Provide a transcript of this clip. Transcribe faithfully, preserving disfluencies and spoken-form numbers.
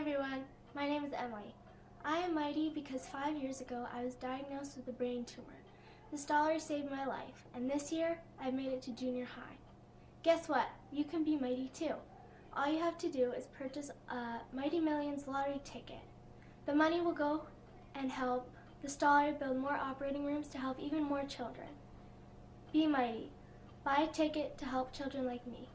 everyone, my name is Emily. I am mighty because five years ago I was diagnosed with a brain tumor. The Stollery saved my life, and this year I've made it to junior high. Guess what? You can be mighty too. All you have to do is purchase a Mighty Millions lottery ticket. The money will go and help the Stollery build more operating rooms to help even more children. Be mighty. Buy a ticket to help children like me.